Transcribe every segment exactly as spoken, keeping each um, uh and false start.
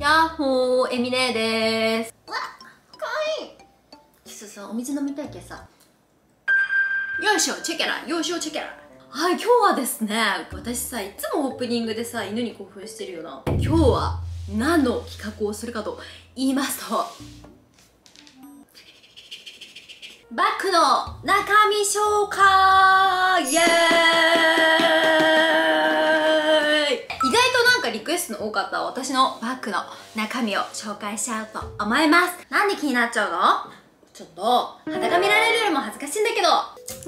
やっほー、エミネーでーす。うわっ、かわいい。キスさん、お水飲みたいけさ。よいしょ、チェケラ、よいしょ、チェケラ。はい、今日はですね、私さ、いつもオープニングでさ、犬に興奮してるよな。今日は何の企画をするかと言いますと、バッグの中身紹介イエーイ。意外となんかリクエストの多かった私のバッグの中身を紹介しちゃうと思います。なんで気になっちゃうの？ちょっと裸見られるよりも恥ずかしいんだけど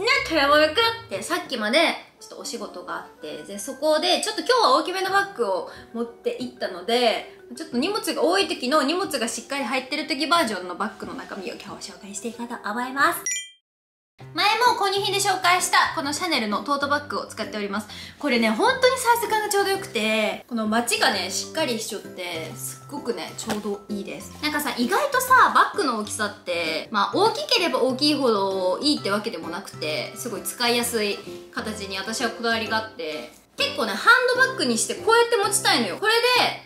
ね、テレワークってさっきまでちょっとお仕事があって、でそこでちょっと今日は大きめのバッグを持って行ったので、ちょっと荷物が多い時の荷物がしっかり入ってる時バージョンのバッグの中身を今日紹介していこうと思います。前も購入品で紹介したこのシャネルのトートバッグを使っております。これね、本当にサイズ感がちょうどよくて、このマチがねしっかりしちょってすっごくねちょうどいいです。なんかさ、意外とさバッグの大きさってまあ大きければ大きいほどいいってわけでもなくて、すごい使いやすい形に私はこだわりがあって、結構ねハンドバッグにしてこうやって持ちたいのよ。これ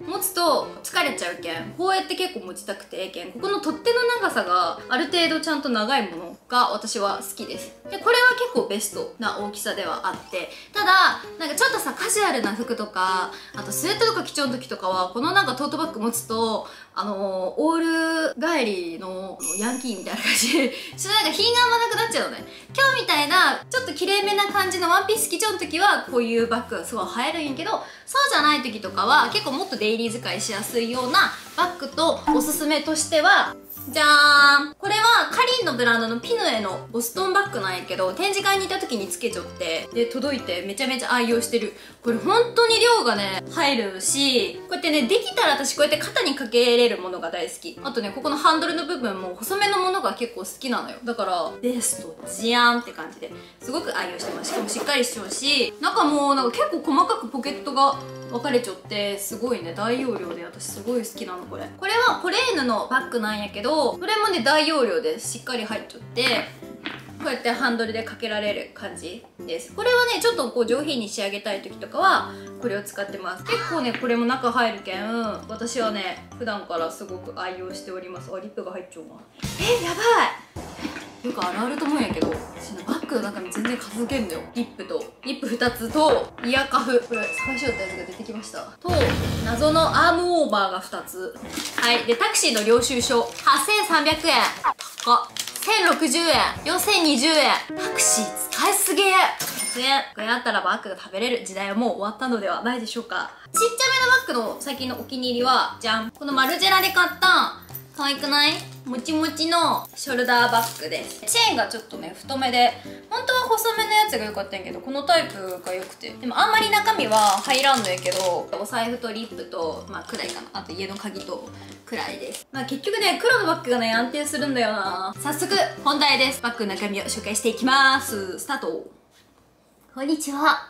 で持つと疲れちゃうけん、こうやって結構持ちたくて、けんここの取っ手の長さがある程度ちゃんと長いものが私は好きです。でこれは結構ベストな大きさではあって、ただなんかちょっとさカジュアルな服とか、あとスウェットとか基調の時とかはこのなんかトートバッグ持つとあのー、オール帰りのヤンキーみたいな感じでちょっとなんか品があんまなくなっちゃうのね。今日みたいなちょっときれいめな感じのワンピース基調の時はこういうバッグすごい映えるんやけど、そうじゃない時とかは結構もっとデイリー使いしやすいようなバッグと、おすすめとしてはじゃーん、これはカリンのブランドのピヌエのボストンバッグなんやけど、展示会に行った時につけちゃってで届いてめちゃめちゃ愛用してる。これ本当に量がね入るし、こうやってねできたら私こうやって肩にかけれるものが大好き。あとねここのハンドルの部分も細めのものが結構好きなのよ。だからベストじゃんって感じですごく愛用してます。しかもしっかりしちゃうし、中もなんか結構細かくポケットが分かれちゃってすごいね大容量で私すごい好きなの。これこれはコレーヌのバッグなんやけど、これもね大容量でしっかり入っちゃって、こうやってハンドルでかけられる感じです。これはねちょっとこう上品に仕上げたい時とかはこれを使ってます。結構ねこれも中入るけん私はね普段からすごく愛用しております。あ、リップが入っちゃうな。え、やばい、よくあるあると思うんやけど、私のバッグの中に全然片付けんのよ。リップとリップふたつとイヤカフ、これ探しよったやつが出てきました、と謎のアームウォーバーがふたつ、はい。でタクシーの領収書はっせんさんびゃくえん、高っ、せんろくじゅうえん、よんせんにじゅうえん、タクシー使いすぎ、ひゃくえん。これあったらバッグが食べれる時代はもう終わったのではないでしょうか。ちっちゃめのバッグの最近のお気に入りはじゃん、このマルジェラで買った可愛くない？もちもちのショルダーバッグです。チェーンがちょっとね太めで、本当は細めのやつが良かったんやけどこのタイプが良くて、でもあんまり中身は入らんのやけど、お財布とリップとまあくらいかな、あと家の鍵とくらいです。まあ結局ね黒のバッグがね安定するんだよな。早速本題です。バッグの中身を紹介していきます。スタート。こんにちは。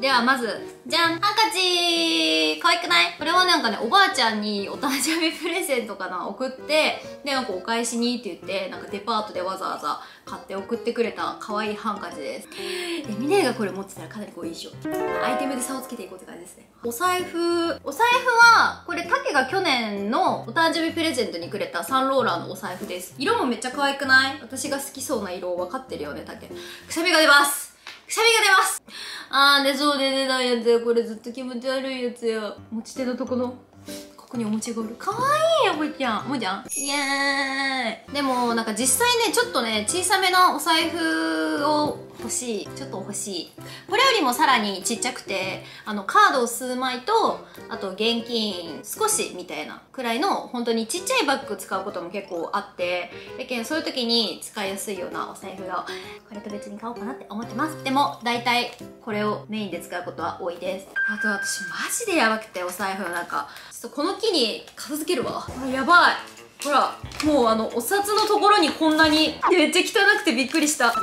ではまず、じゃん、ハンカチ可愛くない？これはなんかね、おばあちゃんにお誕生日プレゼントかな、送って、で、なんかお返しにって言って、なんかデパートでわざわざ買って送ってくれた可愛いハンカチです。え、ミネーがこれ持ってたらかなりこういいでしょ。アイテムで差をつけていこうって感じですね。お財布、お財布は、これタケが去年のお誕生日プレゼントにくれたサンローラーのお財布です。色もめっちゃ可愛くない？私が好きそうな色分かってるよね、タケ。くしゃみが出ます。くしゃみが出ます。あー、でそうで出ないやつや、これずっと気持ち悪いやつや。持ち手のとこのここにお餅がおる。かわいいよ、こいちゃん。もうじゃん、イエーイ。でもなんか実際ねちょっとね小さめのお財布を欲しい、ちょっと欲しい。これよりもさらにちっちゃくて、あのカードを数枚とあと現金少しみたいなくらいの本当にちっちゃいバッグ使うことも結構あって、だけどそういう時に使いやすいようなお財布がこれと別に買おうかなって思ってます。でも大体これをメインで使うことは多いです。あと私マジでヤバくて、お財布の中ちょっとこの木に片付けるわ。やばい、ほら、もうあの、お札のところにこんなに、めっちゃ汚くてびっくりした。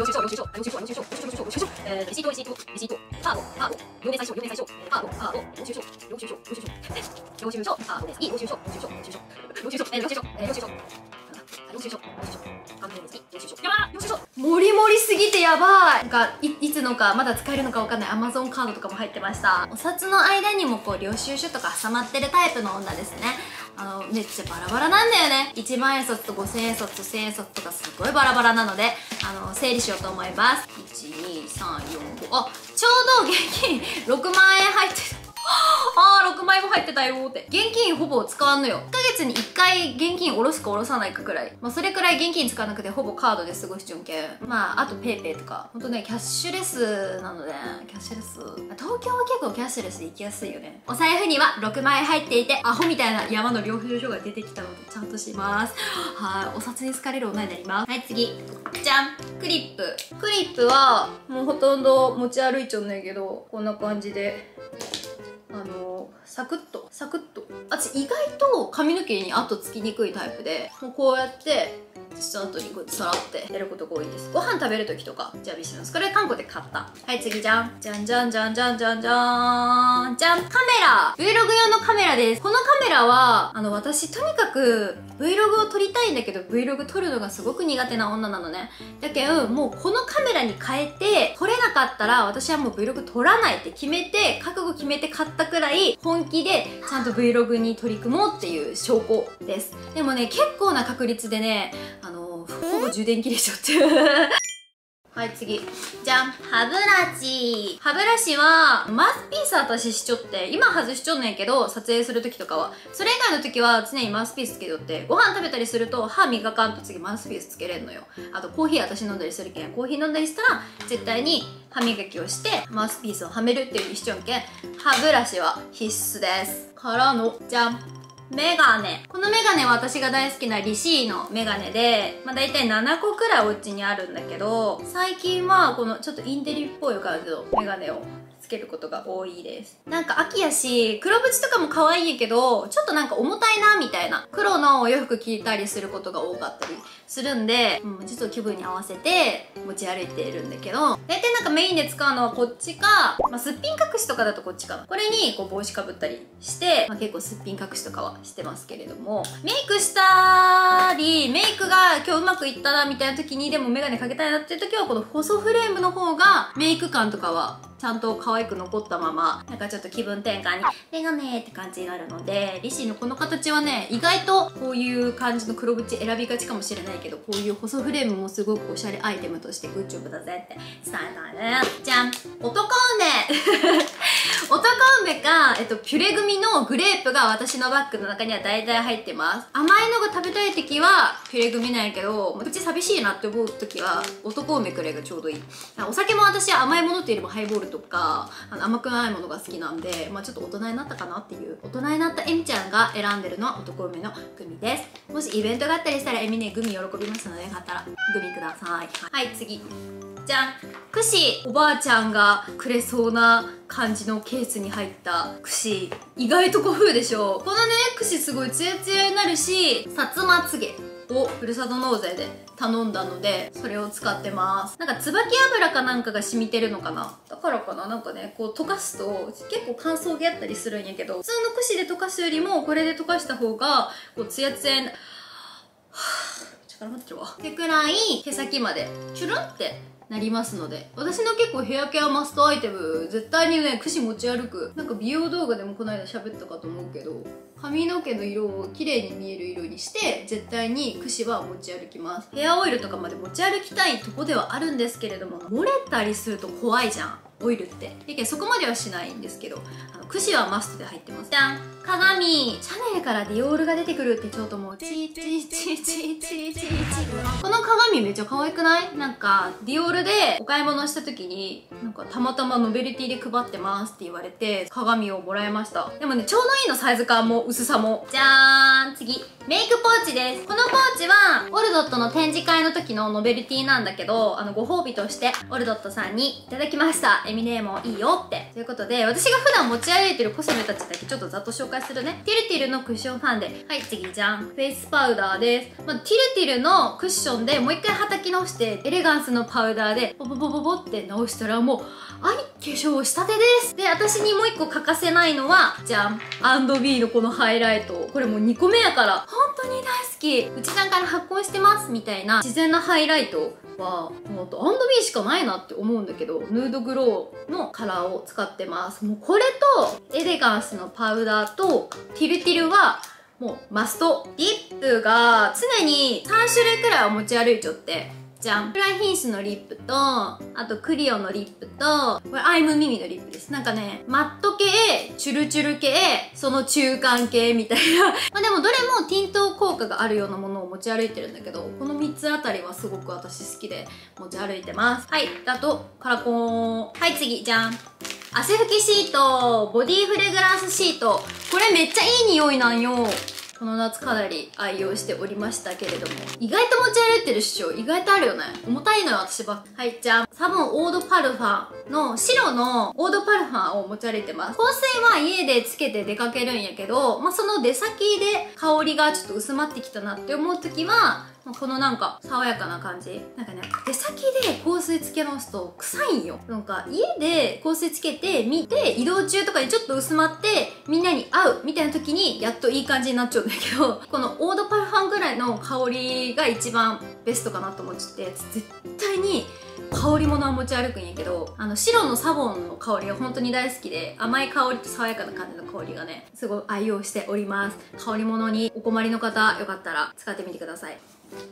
もりも盛りすぎてやばい。なんか い, いつのかまだ使えるのかわかんない Amazon カードとかも入ってました。お札の間にもこう領収書とか挟まってるタイプの女ですね。あのめっちゃバラバラなんだよね。いちまんえん札とごせんえん札とせんえん札とかすごいバラバラなので、あの整理しようと思います。いちにさんよんご、あちょうど現金ろくまんえん入ってた。あーろくまいも入ってたよーって。現金ほぼ使わんのよ。いっかげつにいっかい現金下ろすか下ろさないかくらい、まあ、それくらい現金使わなくてほぼカードで過ごしちゅんけん。まああと PayPay とかほんとねキャッシュレスなので、キャッシュレス東京は結構キャッシュレスで行きやすいよね。お財布にはろくまい入っていて、アホみたいな山の領収書が出てきたのでちゃんとします。はい、お札に好かれる女になります。はい、次じゃん、クリップ。クリップはもうほとんど持ち歩いちゃうんだけど、こんな感じであのサクッとサクッと、私意外と髪の毛に跡つきにくいタイプで、もうこうやってちゃんとにこうやってさらってやることが多いです。ご飯食べる時とかジャビシのスこれ韓国で買った。はい、次じゃんじゃんじゃんじゃんじゃんじゃんじゃんじゃん、カメラ Vlog 用のカメラです。このカメラはあの私とにかく Vlog を撮りたいんだけど Vlog 撮るのがすごく苦手な女なのね。だけどもうこのカメラに変えて撮れなかったら私はもう Vlog 撮らないって決めて、覚悟決めて買ったくらい本気でちゃんと Vlog に取り組もうっていう証拠です。でもね結構な確率でねあのほぼ充電切れちゃってはい次じゃん、歯ブラシ。歯ブラシはマウスピース私しちょって、今外しちょんねんけど撮影する時とかは、それ以外の時は常にマウスピースつけとって、ご飯食べたりすると歯磨かんと次マウスピースつけれんのよ。あとコーヒー私飲んだりするけん、コーヒー飲んだりしたら絶対に歯磨きをしてマウスピースをはめるっていう風にしちょんけん、歯ブラシは必須です。からのじゃん、メガネ。このメガネは私が大好きなリシーのメガネで、まあ、大体ななこくらいお家にあるんだけど、最近はこのちょっとインテリっぽい感じのメガネをつけることが多いです。なんか秋やし黒縁とかも可愛いんやけど、ちょっとなんか重たいなみたいな黒のお洋服着たりすることが多かったりするんで、うん、ちょっと気分に合わせて持ち歩いているんだけど、大体なんかメインで使うのはこっちか、まあ、すっぴん隠しとかだとこっちかな。これにこう帽子かぶったりして、まあ、結構すっぴん隠しとかはしてますけれども、メイクしたりメイクが今日うまくいったなみたいな時にでもメガネかけたいなっていう時はこの細フレームの方がメイク感とかはちゃんと可愛く残ったまま、なんかちょっと気分転換にメガネって感じになるので、リシーのこの形はね意外とこういう感じの黒縁選びがちかもしれないけど、こういう細フレームもすごくおしゃれアイテムとしてグッジョブだぜって伝えたいね。じゃん、男梅男梅か、えっと、ピュレ組のグレープが私のバッグの中には大体入ってます。甘いのが食べたい時はピュレ組なんやけど、うち寂しいなって思う時は男梅くらいがちょうどいい。お酒も私は甘いものっていうよりもハイボールとかあの甘くないものが好きなんで、まあ、ちょっと大人になったかなっていう。大人になったエミちゃんが選んでるのは男梅のグミです。もしイベントがあったりしたらエミねグミ喜びますので、よかったらグミください。はい次じゃん、串。おばあちゃんがくれそうな感じのケースに入った串、意外と古風でしょ。このね串すごいツヤツヤになるし、さつまつげをふるさと納税で頼んだのでそれを使ってます。なんか椿油かなんかが染みてるのかな、だからかな。なんかねこう溶かすと結構乾燥気あったりするんやけど、普通の串で溶かすよりもこれで溶かした方がこうツヤツヤになる。ちょっと待ってるわってくらい毛先までチュルンってなりますので、私の結構ヘアケアマストアイテム、絶対にね櫛持ち歩く。なんか美容動画でもこの間喋ったかと思うけど、髪の毛の色を綺麗に見える色にして絶対に櫛は持ち歩きます。ヘアオイルとかまで持ち歩きたいとこではあるんですけれども、漏れたりすると怖いじゃんオイルって。だけどそこまではしないんですけど、あの櫛はマストで入ってます。じゃん、鏡。シャネルからディオールが出てくるってちょっともうチーチーチーチーチーチーチー。この鏡めっちゃ可愛くない？なんかディオールでお買い物した時になんかたまたまノベルティで配ってますって言われて鏡をもらいました。でもねちょうどいいの、サイズ感も薄さも。じゃーん、次メイクポーチです。このポーチはオルドットの展示会の時のノベルティなんだけど、あのご褒美としてオルドットさんにいただきました。エミネーもいいよってということで、私が普段持ち歩いてるコスメたちだけちょっとざっと紹介するね。ティルティルのクッションファンデ。はい次じゃん、フェイスパウダーです。まあ、ティルティルのクッションでもう一回はたき直してエレガンスのパウダーでポポポポポって直したらもうアイ化粧したてです。で私にもう一個欠かせないのはじゃん、アンドビーのこのハイライト。これもうにこめやから本当に大好きき内段から発光してますみたいな自然なハイライトはもうあとアンドビーしかないなって思うんだけど、ヌードグローのカラーを使ってます。もうこれとエレガンスのパウダーとティルティルはもうマスト。リップが常にさんしゅるいくらいは持ち歩いちゃってじゃん。フライ品種のリップと、あとクリオのリップと、これアイムミミのリップです。なんかね、マット系、チュルチュル系、その中間系みたいな。まあでもどれもティント効果があるようなものを持ち歩いてるんだけど、このみっつあたりはすごく私好きで持ち歩いてます。はい、あと、カラコン。はい、次、じゃん。汗拭きシート、ボディフレグランスシート。これめっちゃいい匂いなんよ。この夏かなり愛用しておりましたけれども。意外と持ち歩いてるっしょ。意外とあるよね。重たいのよ、私ばっか。はい、じゃあ、サボンオードパルファの白のオードパルファを持ち歩いてます。香水は家でつけて出かけるんやけど、まあ、その出先で香りがちょっと薄まってきたなって思う時は、このなんか爽やかな感じ。なんかね、出先で香水つけ直すと臭いんよ。なんか家で香水つけて見て、移動中とかにちょっと薄まってみんなに合うみたいな時にやっといい感じになっちゃうんだけど、このオードパルファンぐらいの香りが一番ベストかなと思っちゃって、絶対に香り物は持ち歩くんやけど、あの白のサボンの香りが本当に大好きで、甘い香りと爽やかな感じの香りがね、すごい愛用しております。香り物にお困りの方、よかったら使ってみてください。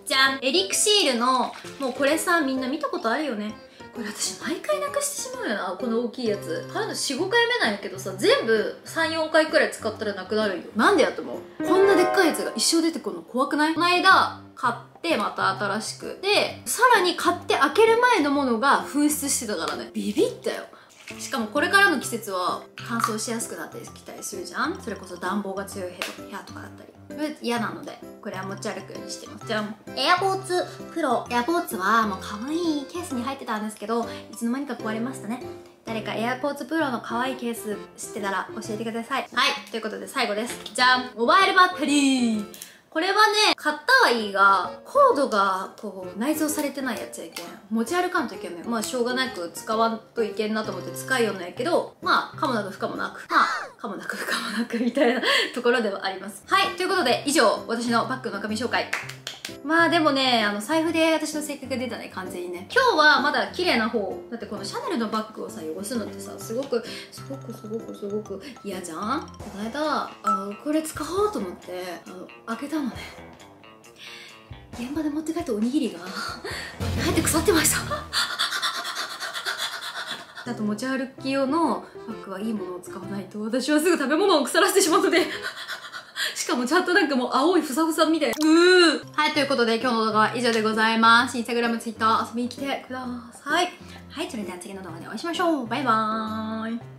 じゃん、エリクシールの、もうこれさ、みんな見たことあるよね。これ私毎回なくしてしまうよな、この大きいやつ。買うのよん、ごかいめなんやけどさ、全部さん、よんかいくらい使ったらなくなるよ。なんでやと思う？こんなでっかいやつが一生出てくるの怖くない？この間買ってまた新しく。で、さらに買って開ける前のものが紛失してたからね。ビビったよ。しかもこれからの季節は乾燥しやすくなってきたりするじゃん。それこそ暖房が強い部屋とかだったり。嫌なのでこれは持ち歩くようにしてます。じゃん、エアポーツ プロ。エアポーツはもう可愛いケースに入ってたんですけど、いつの間にか壊れましたね。誰かエアポーツ プロの可愛いケース知ってたら教えてください。はい、ということで最後です。じゃん、モバイルバッテリー。これはね、買ったはいいが、コードがこう内蔵されてないやつやけん持ち歩かんといけんね。まあしょうがなく使わんといけんなと思って使いようなんやけど、まあ可もなく不可もなく、まあ可もなく不可もなくみたいなところではあります。はい、ということで以上、私のバッグの中身紹介。まあでもね、あの財布で私の性格が出たね、完全にね。今日はまだ綺麗な方。だってこのシャネルのバッグをさ、汚すのってさ、すごくすごくすごくすごく嫌じゃん。この間、あのこれ使おうと思ってあの開けたのね。現場で持って帰ったおにぎりが入って腐ってましたあと持ち歩き用のバッグはいいものを使わないと私はすぐ食べ物を腐らせてしまうのでしかもちゃんとなんかもう青いふさふさみたいな。うー。はい、ということで今日の動画は以上でございます。インスタグラム、ツイッター遊びに来てください。はい、それでは次の動画でお会いしましょう。バイバーイ。